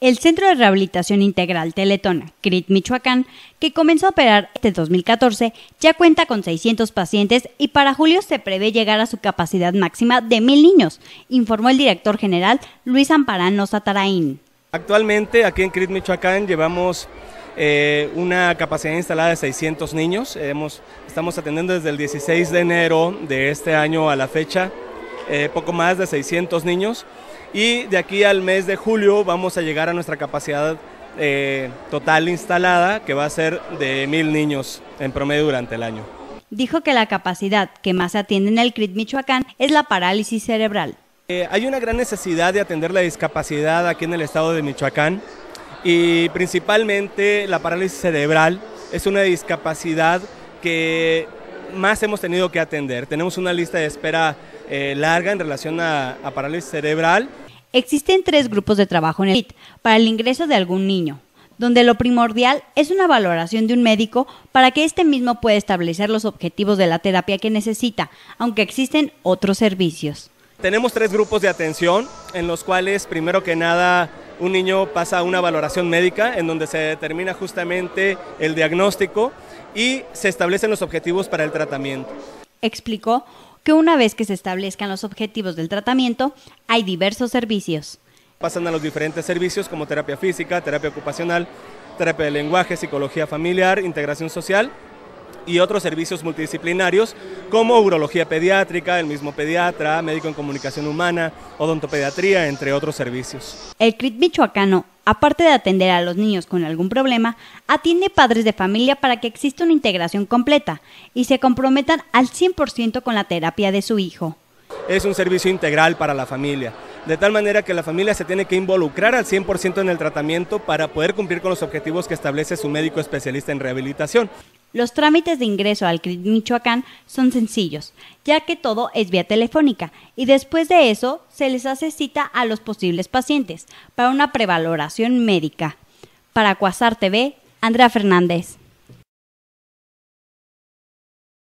El Centro de Rehabilitación Integral Teletón, CRIT Michoacán, que comenzó a operar este 2014, ya cuenta con 600 pacientes y para julio se prevé llegar a su capacidad máxima de 1000 niños, informó el director general Luis Amparano Zatarain. Actualmente aquí en CRIT Michoacán llevamos una capacidad instalada de 600 niños. Estamos atendiendo desde el 16 de enero de este año a la fecha, poco más de 600 niños. Y de aquí al mes de julio vamos a llegar a nuestra capacidad total instalada, que va a ser de 1000 niños en promedio durante el año. Dijo que la capacidad que más se atiende en el CRIT Michoacán es la parálisis cerebral. Hay una gran necesidad de atender la discapacidad aquí en el estado de Michoacán, y principalmente la parálisis cerebral es una discapacidad que más hemos tenido que atender. Tenemos una lista de espera larga en relación a parálisis cerebral. Existen 3 grupos de trabajo en el CRIT para el ingreso de algún niño, donde lo primordial es una valoración de un médico para que este mismo pueda establecer los objetivos de la terapia que necesita, aunque existen otros servicios. Tenemos 3 grupos de atención en los cuales, primero que nada, un niño pasa a una valoración médica en donde se determina justamente el diagnóstico y se establecen los objetivos para el tratamiento. Explicó que una vez que se establezcan los objetivos del tratamiento, hay diversos servicios. Pasan a los diferentes servicios como terapia física, terapia ocupacional, terapia de lenguaje, psicología familiar, integración social y otros servicios multidisciplinarios como urología pediátrica, el mismo pediatra, médico en comunicación humana, odontopediatría, entre otros servicios. El CRIT michoacano, aparte de atender a los niños con algún problema, atiende padres de familia para que exista una integración completa y se comprometan al 100% con la terapia de su hijo. Es un servicio integral para la familia, de tal manera que la familia se tiene que involucrar al 100% en el tratamiento para poder cumplir con los objetivos que establece su médico especialista en rehabilitación. Los trámites de ingreso al CRIT Michoacán son sencillos, ya que todo es vía telefónica y después de eso se les hace cita a los posibles pacientes para una prevaloración médica. Para CuasarTV, Andrea Fernández.